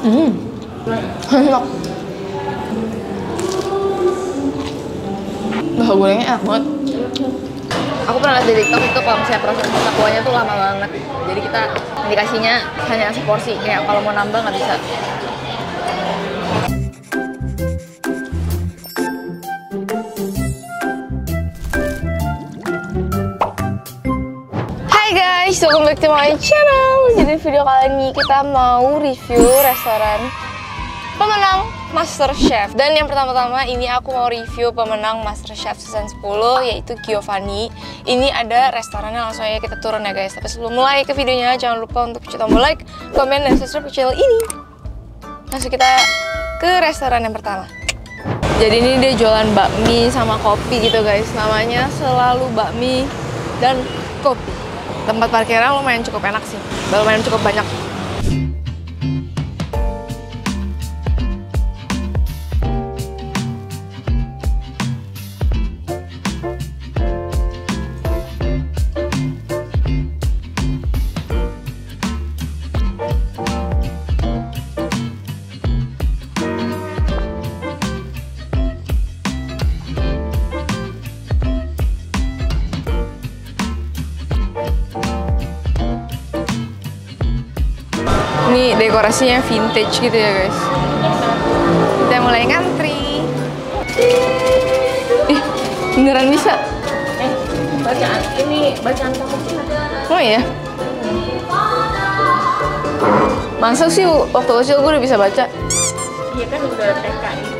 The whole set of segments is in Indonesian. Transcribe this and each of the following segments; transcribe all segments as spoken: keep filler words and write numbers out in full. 음. Enak. Bahwa gorengnya enak banget. Aku pernah lihat di TikTok itu kalau misalnya proses masak kuahnya tuh lama banget. Jadi kita dikasihnya hanya seporsi, kayak kalau mau nambah nggak bisa. Welcome back to my channel. Jadi video kali ini kita mau review restoran pemenang Masterchef. Dan yang pertama-tama ini aku mau review pemenang Masterchef season sepuluh, yaitu Giovanni. Ini ada restorannya, langsung aja kita turun ya guys. Tapi sebelum mulai ke videonya, jangan lupa untuk pencet tombol like, komen, dan subscribe ke channel ini. Langsung kita ke restoran yang pertama. Jadi ini dia jualan bakmi sama kopi gitu guys. Namanya selalu bakmi dan kopi. Tempat parkirnya lumayan cukup enak sih, lumayan cukup banyak. Ini dekorasinya vintage gitu ya guys. Kita mulai ngantri. Ih, beneran bisa? Eh, bacaan ini bacaan takutnya. Oh iya? Masa sih waktu kecil gue udah bisa baca? Iya kan udah T K itu.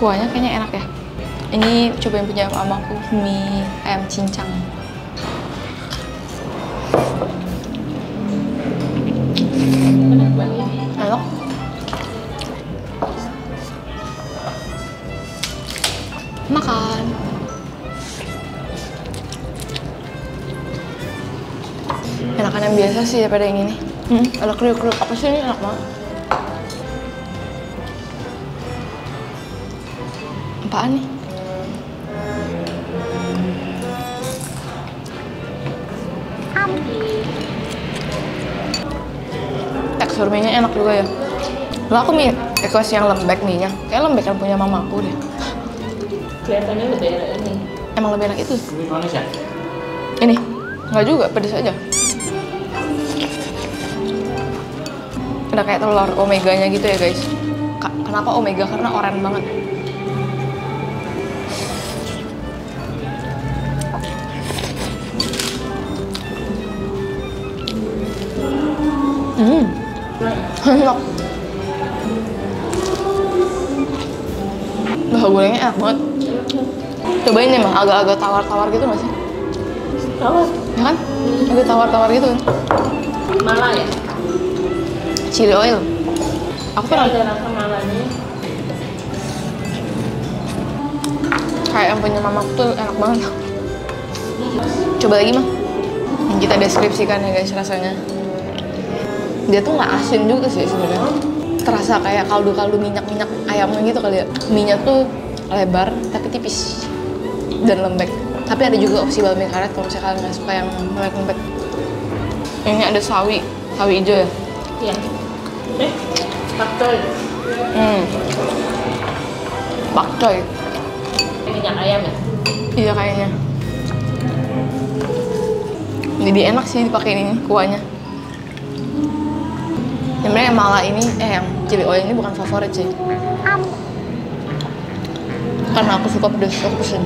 Kuahnya kayaknya enak ya. Ini coba yang punya mamaku, mie ayam cincang. Enak. Makan. Enakan yang biasa sih daripada yang ini. Hmm, ada kriuk-kriuk. Apa sih ini enak banget. Apaan nih? Tekstur mie-nya enak juga ya. Nah, aku mie request yang lembek mie-nya. Kayak lembek yang punya mamaku deh. Kelihatannya lebih enak ini. Emang lebih enak itu? Ini manis ya? Ini? Enggak juga, pedes aja. Udah kayak telur omeganya gitu ya guys. Kenapa omega? Karena oranye banget. Hmm, enak. Bahwa gorengnya enak banget. Cobain deh mah, agak-agak tawar-tawar gitu gak sih? Tawar? Ya kan? Agak tawar-tawar gitu kan? Malah ya? Chili oil. Aku pernah ada rasa malahnya. Kayak yang punya mamaku tuh enak banget. Coba lagi mah. Kita deskripsikan ya guys rasanya. Dia tuh nggak asin juga sih sebenarnya, terasa kayak kaldu-kaldu minyak-minyak ayamnya gitu kali ya. Mie-nya tuh lebar tapi tipis dan lembek, tapi ada juga opsi bakmi karet kalau misalnya kalian nggak suka yang lembek-lembek. Ini ada sawi, sawi hijau ya? Iya. Eh, pakcoy. Hmm, pakcoy minyak ayam ya? Iya kayaknya. Jadi enak sih dipakai ini kuahnya. Sebenarnya yang mala ini, eh yang chili oil ini bukan favorit sih. Karena aku suka pedas, aku pesen.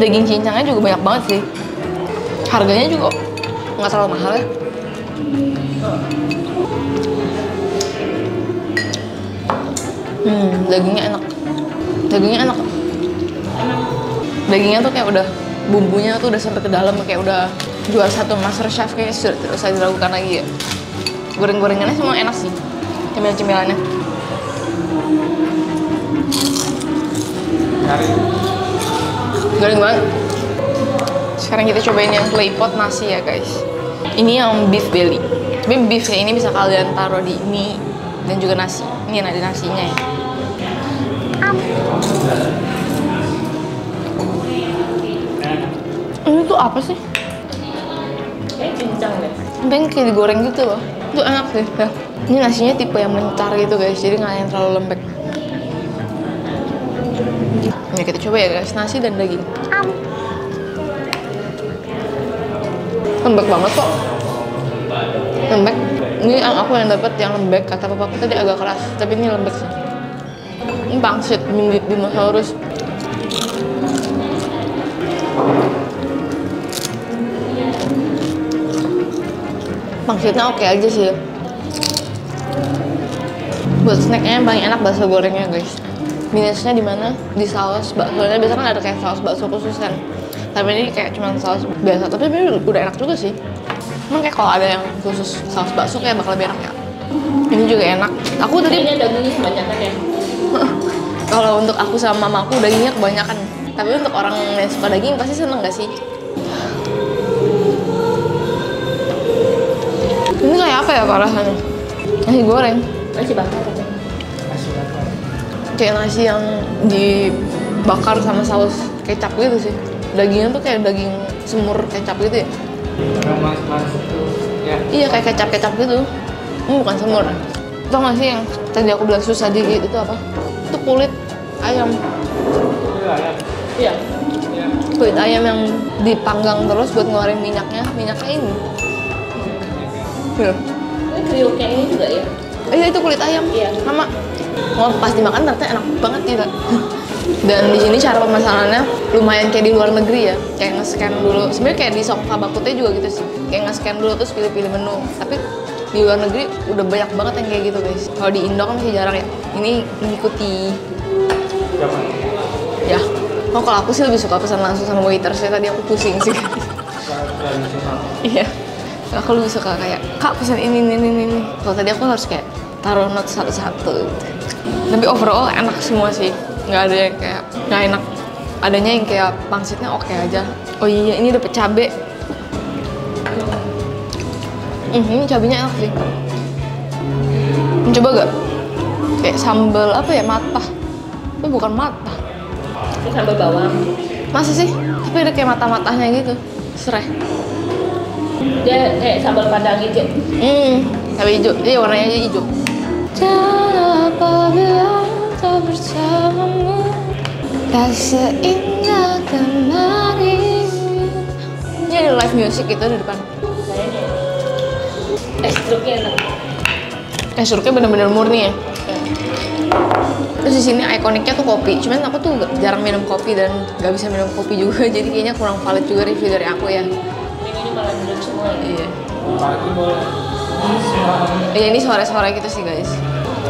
Daging cincangnya juga banyak banget sih. Harganya juga nggak terlalu mahal ya. Hmm, dagingnya enak. Dagingnya enak. Dagingnya tuh kayak udah, bumbunya tuh udah sampai ke dalam, kayak udah juara satu Masterchef, kayaknya sudah tidak usah dilakukan lagi ya. Goreng-gorengannya semua enak sih, cemilan-cemilannya. Goreng banget. Sekarang kita cobain yang claypot nasi ya guys. Ini yang beef belly. Tapi beefnya ini bisa kalian taruh di ini dan juga nasi. Ini ada nasinya ya. Ini tuh apa sih? Kayak cincang deh. Pengen kayak digoreng gitu loh. Itu enak sih. Nah, ini nasinya tipe yang mencar gitu guys, jadi nggak yang terlalu lembek. Ya kita coba ya guys, nasi dan daging. Lembek banget kok. Lembek. Ini aku yang dapat yang lembek. Kata papaku tadi agak keras, tapi ini lembek sih. Ini pangsit minggit dinosaurus. Maksudnya oke aja sih. Buat snacknya yang paling enak bakso gorengnya guys. Minusnya di mana? Di saus baksonya. Biasanya kan ada kayak saus bakso khususan. Tapi ini kayak cuma saus biasa. Tapi sebenarnya udah enak juga sih. Emang kayak kalau ada yang khusus saus bakso kayak bakal lebih enak ya. Ini juga enak. Aku tadi ini dagingnya kebanyakan ya. Kalau untuk aku sama mamaku dagingnya kebanyakan. Tapi untuk orang yang suka daging pasti seneng gak sih? Ini kayak apa ya rasanya? Nasi goreng. Nasi bakar. Nasi bakar. Kayak nasi yang dibakar sama saus kecap gitu sih. Dagingnya tuh kayak daging semur kecap gitu ya. Ya. Iya kayak kecap-kecap gitu. Ini bukan semur. Tau gak sih yang tadi aku bilang susah digigit itu apa? Itu kulit ayam. Iya. Kulit ayam yang dipanggang terus buat ngeluarin minyaknya. Minyaknya ini. Ya. Ini kriuknya ini juga ya? Iya, itu kulit ayam. Iya. Sama. Oh, pas dimakan ternyata enak banget gitu. Dan di sini cara pemasanannya lumayan kayak di luar negeri ya. Kayak nge-scan dulu. Sebenarnya kayak di Sok Kabakutnya juga gitu sih. Kayak nge-scan dulu terus pilih-pilih menu. Tapi di luar negeri udah banyak banget yang kayak gitu guys. Kalau di Indo kan masih jarang ya. Ini mengikuti. Ya. Oh, kalau aku sih lebih suka pesan langsung sama waitersnya. Tadi aku pusing sih. Iya. Aku lebih suka kayak, kak pesan ini, ini, ini, ini. Kalau tadi aku harus kayak taruh note satu-satu gitu. Tapi overall enak semua sih. Nggak ada yang kayak nggak enak. Adanya yang kayak pangsitnya oke aja. Oh iya, ini dapet cabe. Hmm, ini cabenya enak sih. Coba gak? Kayak sambal apa ya, matah. Tapi bukan matah. Ini sambal bawang. Masa sih? Tapi ada kayak mata-matahnya gitu. Sereh. Dia kayak sambal padang hijau. Hmm, sambal hijau. Dia warnanya aja hijau. Dan apabila kau bersamamu, tak seindah kemarin. Ini ada live music itu di depan. Es jeruknya enak. Es jeruknya bener-bener murni ya? Ya. Terus di sini ikoniknya tuh kopi. Cuman aku tuh jarang minum kopi dan gak bisa minum kopi juga. Jadi kayaknya kurang valid juga review dari aku ya. Iya. Iya, ini sore-sore gitu sih guys.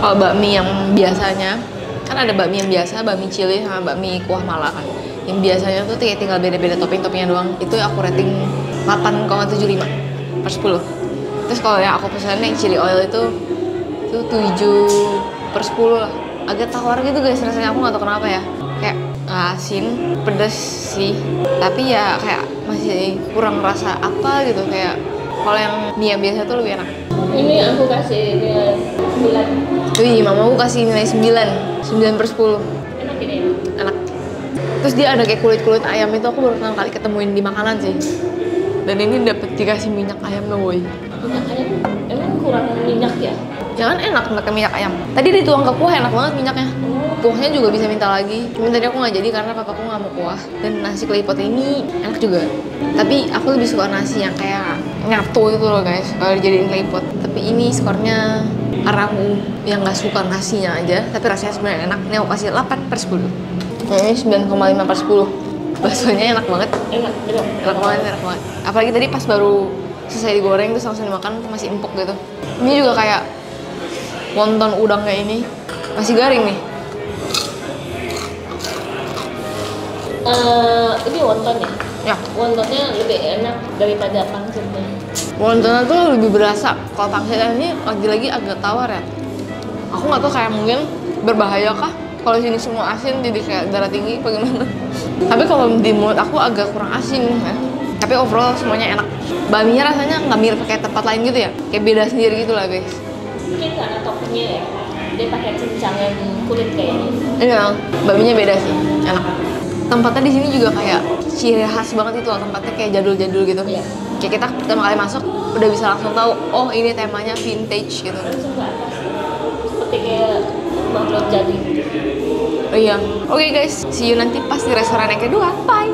Kalau bakmi yang biasanya kan ada bakmi yang biasa, bakmi cili sama bakmi kuah mala kan. Yang biasanya tuh tinggal beda-beda topping-toppingnya doang. Itu aku rating delapan koma tujuh lima per sepuluh. Terus kalau yang aku pesannya yang chili oil itu itu tujuh per sepuluh lah. Agak tawar gitu guys rasanya, aku nggak tahu kenapa ya. Kayak asin, pedes sih, tapi ya kayak masih kurang rasa apa gitu. Kayak kalau yang mie biasa tuh lebih enak. Ini aku kasih nilai sembilan. Wih, mamaku kasih nilai sembilan, sembilan per sepuluh. Enak ini ya? Enak. Terus dia ada kayak kulit-kulit ayam itu, aku baru pertama kali ketemuin di makanan sih. Dan ini dapet dikasih minyak ayam loh boy. Minyak ayam emang kurang minyak ya? ya kan enak pakai minyak ayam. Tadi dituang ke kuah enak banget minyaknya. Kuahnya juga bisa minta lagi. Cuman tadi aku nggak jadi karena papaku nggak mau kuah. Dan nasi klepot ini enak juga. Tapi aku lebih suka nasi yang kayak nyatu itu loh guys, kalau dijadiin klepot. Tapi ini skornya karena aku yang nggak suka nasinya aja. Tapi rasanya sebenarnya enak. Ini aku kasih delapan per sepuluh. Nah, ini sembilan koma lima per sepuluh. Baksonya enak banget, enak, enak, enak banget, enak banget. Apalagi tadi pas baru selesai digoreng terus langsung dimakan masih empuk gitu. Ini juga kayak wonton udang kayak ini masih garing nih. Uh, ini wonton ya? Ya. Wontonnya lebih enak daripada pangsitnya. Wontonnya tuh lebih berasa. Kalau pangsitnya ini lagi-lagi agak tawar ya. Aku nggak tahu kayak mungkin berbahaya kah? Kalau sini semua asin jadi kayak darah tinggi bagaimana? Tapi kalau di mulut aku agak kurang asin kan. Tapi overall semuanya enak. Baminya rasanya nggak mirip kayak tempat lain gitu ya, kayak beda sendiri gitu lah guys. Mungkin karena toppingnya ya, dia pakai cincang yang kulit kayaknya. Iya, baminya beda sih, enak. Tempatnya di sini juga kayak ciri khas banget itu loh, tempatnya kayak jadul-jadul gitu. Iya. Kayak kita pertama kali masuk udah bisa langsung tahu, oh ini temanya vintage gitu. Langsung ke atas, seperti kayak makhluk jadi. Oh iya, oke okay guys, see you nanti pas di restoran yang kedua, bye!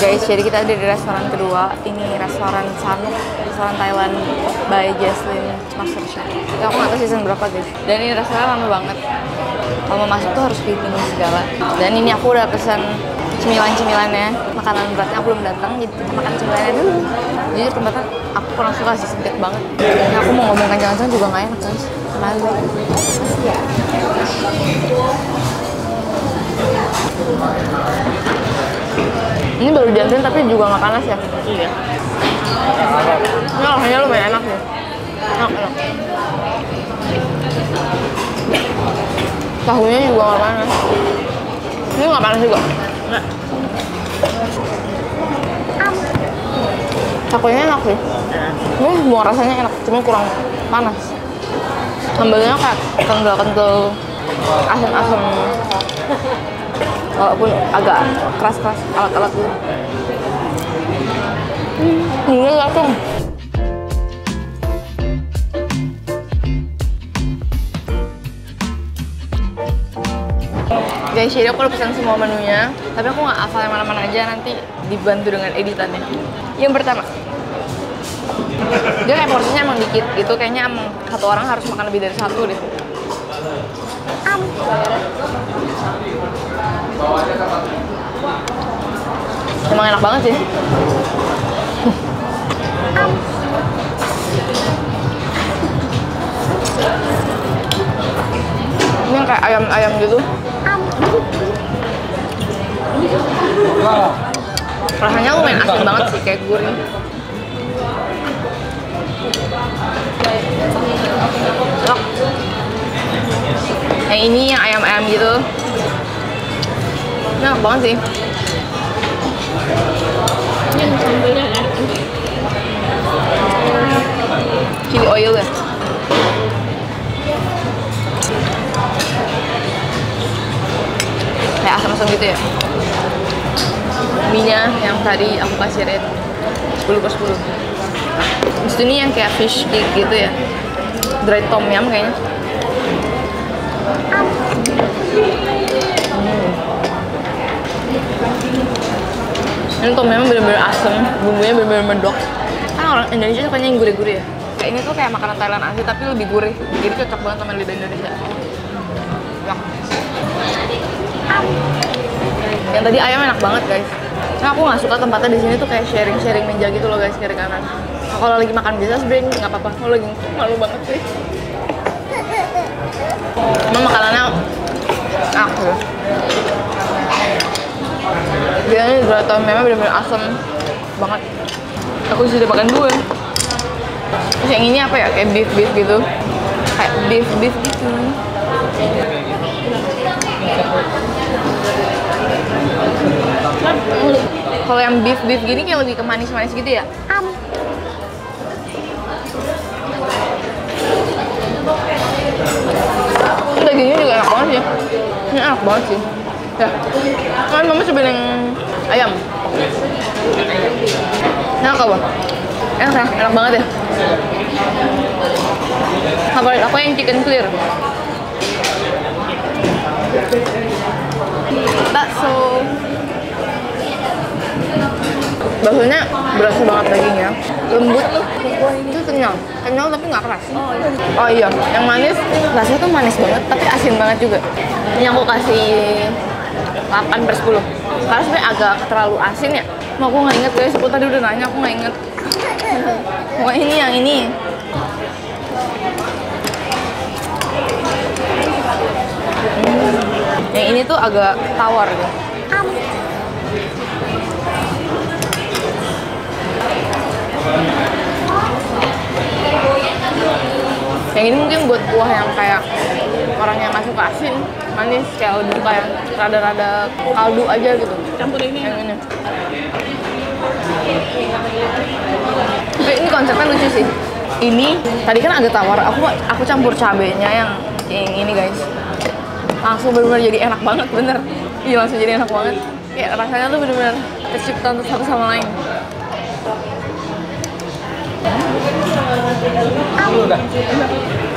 Guys, jadi kita ada di restoran kedua. Ini restoran Sanuk, restoran Thailand by Jaslyn Masterchef. Aku nggak tahu season berapa guys. Dan ini restoran lama banget. Kalau mau masuk tuh harus fitting segala. Dan ini aku udah pesan cemilan-cemilannya. Makanan beratnya aku belum datang, jadi kita makan cemilannya dulu. Jujur tempatnya aku kurang suka sih, sempit banget. Dan aku mau ngomong kencang-kencang juga nggak enak guys. Malu. Ini baru diantarin tapi juga nggak panas ya? Iya. Ini rasanya lumayan enak sih. Enak, enak. Tahunya juga nggak panas. Ini nggak panas juga. Nggak. Takonya enak sih. Ini semua rasanya enak, cuma kurang panas. Sambalnya kayak kental-kental, asam-asam. Walaupun agak keras-keras alat-alat gitu. Hmm, gulanya langsung. Guys, jadi aku udah pesan semua menunya, tapi aku nggak hafal yang mana-mana aja, nanti dibantu dengan editannya. Yang pertama, dia kayak porsinya emang dikit gitu, kayaknya emang satu orang harus makan lebih dari satu deh. Am. Emang enak banget sih. Ini yang kayak ayam-ayam gitu. Rasanya lumayan asin banget sih, kayak gurih. Yang ini yang ayam-ayam gitu. Enak banget sih. Yang sambalnya enak. Chili oil ya. Kayak asam-asam gitu ya. Minyak yang tadi aku kasih rate sepuluh per sepuluh. Terus ini yang kayak fish cake gitu ya. Dried tom yum kayaknya. Ini tuh memang bener-bener asem, bumbunya bener-bener medok. Kan orang Indonesia sukanya yang gurih-gurih ya? Kayak ini tuh kayak makanan Thailand asli tapi lebih gurih. Jadi cocok banget sama lidah Indonesia. Yuk. Yang tadi ayam enak banget guys. Nah, aku nggak suka tempatnya di sini tuh kayak sharing-sharing meja gitu loh guys, kiri kanan. Kalau lagi makan biasa sebenernya nggak apa-apa. Kalau lagi malu banget sih. Emang makanannya enak sih. Dia ini gelato memang bener-bener asem banget. Aku sudah makan dua. Terus yang ini apa ya? Kayak beef-beef gitu. Kayak beef-beef gitu. Kalau yang beef beef gini kayak lebih ke manis-manis gitu ya. Am. Dagingnya juga enak banget sih. Ini enak banget sih. Ya. Kan mama cobain yang ayam. Enak apa? Enak ya, enak banget ya. Favorit aku yang chicken clear. Bakso. Baksonya berasa banget dagingnya, lembut tuh. Itu kenyal, kenyal tapi nggak keras. Oh iya, yang manis, rasanya tuh manis banget tapi asin banget juga. Ini aku kasih delapan per sepuluh. Karena sebenarnya agak terlalu asin ya. Mau aku nggak inget, guys. Aku tadi udah nanya, aku nggak inget. Pokoknya ini yang ini. Hmm. Yang ini tuh agak tawar gitu. Yang ini mungkin buat kuah yang kayak orang yang masuk ke asin, manis, kayak lebih kayak rada-rada kaldu aja gitu. Campur ini. Yang ini. Tapi ini konsepnya lucu sih. Ini tadi kan agak tawar, aku aku campur cabenya yang yang ini guys. Langsung benar-benar jadi enak banget, bener. Iya langsung jadi enak banget. Ya rasanya tuh benar-benar tercipta untuk satu sama lain.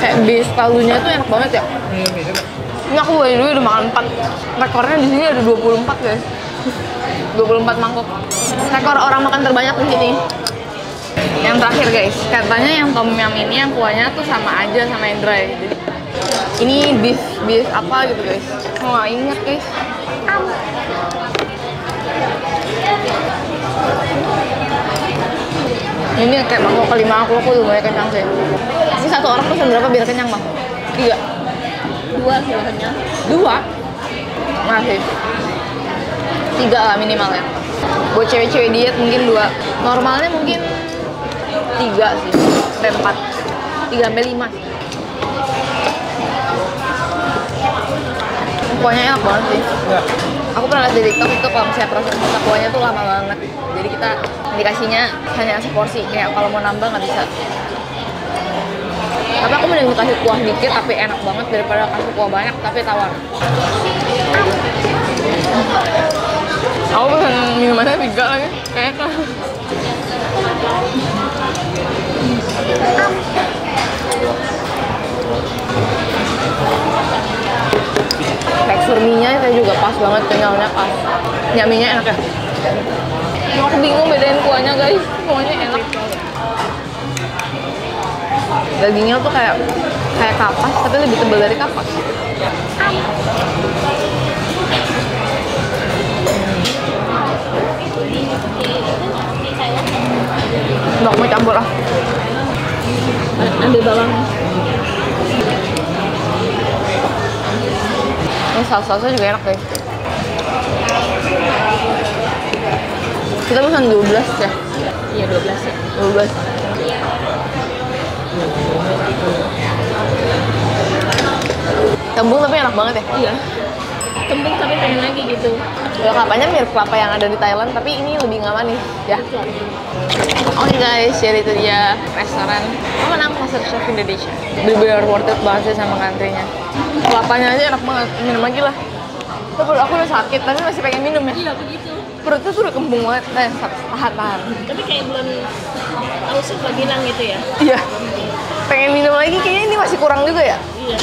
Kayak base kaldunya tuh enak banget ya. Ini aku dari dulu udah makan empat. Rekornya di sini ada dua puluh empat guys. dua puluh empat mangkok. Rekor orang makan terbanyak di sini. Yang terakhir guys, katanya yang tom yum ini yang kuahnya tuh sama aja sama yang dry. Jadi ini beef beef apa gitu guys. Aku nggak inget guys. Ini kayak mangkok kelima aku, aku lumayan kenyang sih. Ini satu orang pesan berapa biar kenyang bang? Tiga? Dua sih kenyang. Dua? Masih. Tiga lah minimalnya. Buat cewek-cewek diet mungkin dua. Normalnya mungkin tiga sih, sampai empat. Tiga sampai lima sih. Kuahnya enak banget sih. Aku pernah lihat di TikTok itu kalau misalnya proses masak kuahnya tuh lama banget. Jadi kita dikasihnya hanya seporsi, kayak kalau mau nambah nggak bisa. Tapi aku mending kasih kuah dikit tapi enak banget daripada kasih kuah banyak tapi tawar. Aku pesan minumannya tiga lagi, kayaknya. Tekstur minyak saya juga pas banget, kenyalnya pas. Nyaminya enak ya. Aku bingung bedain kuahnya guys, kuahnya enak. Dagingnya tuh kayak kayak kapas, tapi lebih tebal dari kapas. Nggak mau campur ah. Ambil bawang. Ini saus-sausnya juga enak guys. Kita pesan dua belas ya? Iya dua belas ya. dua belas. Tembung tapi enak banget ya? Iya. Tembung tapi pengen lagi gitu. Kelapanya mirip kelapa yang ada di Thailand tapi ini lebih nggak manis ya. Oke guys, jadi itu dia restoran pemenang Masterchef Indonesia. Bener-bener worth it banget sih sama kantrinya. Kelapanya aja enak banget, minum lagi lah. Tapi aku udah sakit tapi masih pengen minum ya. Iya begitu. Perutnya tuh udah kembung banget, nah, tahan-tahan. Tapi kayak belum ausuk lagi nang gitu ya? Iya. Pengen minum lagi, kayaknya ini masih kurang juga ya? Iya.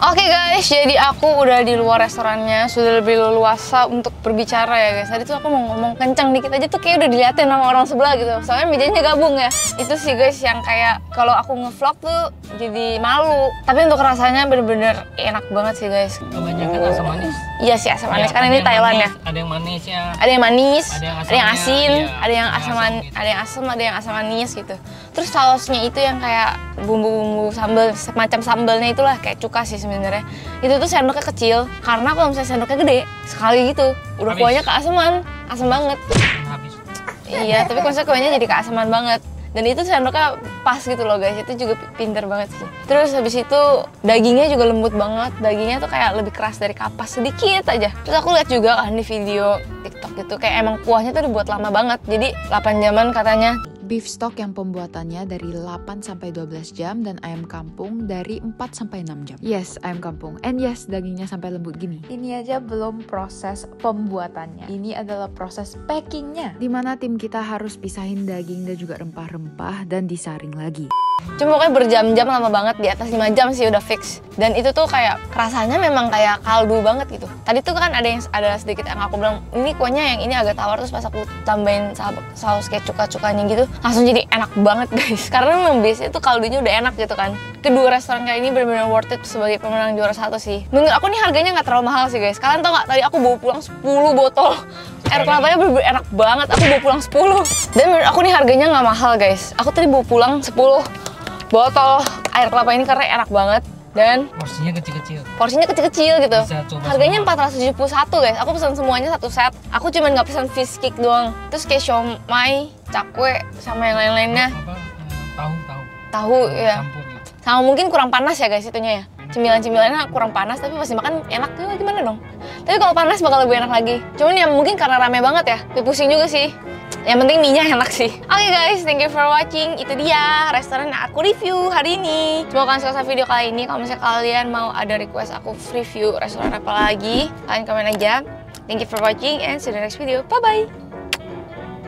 Oke okay guys, jadi aku udah di luar restorannya. Sudah lebih leluasa untuk berbicara ya guys. Tadi tuh aku mau ngomong kencang dikit aja tuh kayak udah diliatin sama orang sebelah gitu. Soalnya mejanya gabung ya. Itu sih guys yang kayak kalau aku nge-vlog tuh jadi malu. Tapi untuk rasanya bener-bener enak banget sih guys. Kebanyakan asam manis. Iya sih asam manis, ya, karena ini Thailand manis, ya. Ada yang manisnya. Ada yang manis, ada yang, asamnya, ada yang asin, ya, ada yang asam, ada yang asam, ada yang asam manis gitu. Terus sausnya itu yang kayak bumbu-bumbu sambal, semacam sambalnya itulah kayak cuka sih sebenarnya. Itu tuh sendoknya kecil, karena kalau misalnya sendoknya gede sekali gitu, udah kuahnya keasaman, asam banget. Habis. Iya, tapi konsekuensinya jadi keasaman banget. Dan itu sendoknya pas gitu loh guys, itu juga pinter banget sih. Terus habis itu dagingnya juga lembut banget, dagingnya tuh kayak lebih keras dari kapas sedikit aja. Terus aku lihat juga kan di video TikTok gitu, kayak emang kuahnya tuh dibuat lama banget, jadi delapan jaman katanya. Beef stock yang pembuatannya dari delapan sampai dua belas jam dan ayam kampung dari empat sampai enam jam. Yes, ayam kampung. And yes, dagingnya sampai lembut gini. Ini aja belum proses pembuatannya. Ini adalah proses packingnya, dimana tim kita harus pisahin daging dan juga rempah-rempah dan disaring lagi. Cuma pokoknya berjam-jam, lama banget, di atas lima jam sih udah fix. Dan itu tuh kayak rasanya memang kayak kaldu banget gitu. Tadi tuh kan ada yang ada sedikit yang aku bilang ini kuahnya yang ini agak tawar, terus pas aku tambahin saus kayak cuka-cukanya gitu langsung jadi enak banget guys. Karena memang biasanya tuh kaldunya udah enak gitu kan. Kedua restoran kali ini benar-benar worth it sebagai pemenang juara satu sih. Menurut aku nih harganya nggak terlalu mahal sih guys. Kalian tau nggak, tadi aku bawa pulang sepuluh botol. Air kelatanya bener-bener enak banget, aku bawa pulang sepuluh. Dan menurut aku nih harganya nggak mahal guys. Aku tadi bawa pulang sepuluh botol air kelapa ini karena enak banget dan porsinya kecil-kecil. Porsinya kecil-kecil gitu. Harganya empat ratus tujuh puluh satu guys. Aku pesan semuanya satu set. Aku cuman nggak pesan fish cake doang. Terus kayak siomay, cakwe sama yang lain-lainnya. Tahu, tahu. Tahu ya. Campur, ya. Sama mungkin kurang panas ya guys itunya ya. Cemilan-cemilannya kurang panas tapi masih makan enak juga gimana dong. Tapi kalau panas bakal lebih enak lagi. Cuman ya mungkin karena rame banget ya. Pusing juga sih. Yang penting minyak enak sih. Oke okay guys, thank you for watching. Itu dia restoran yang aku review hari ini. Semoga kalian suka video kali ini. Kalau misalnya kalian mau ada request aku review restoran apa lagi, kalian komen aja. Thank you for watching and see you in the next video. Bye bye.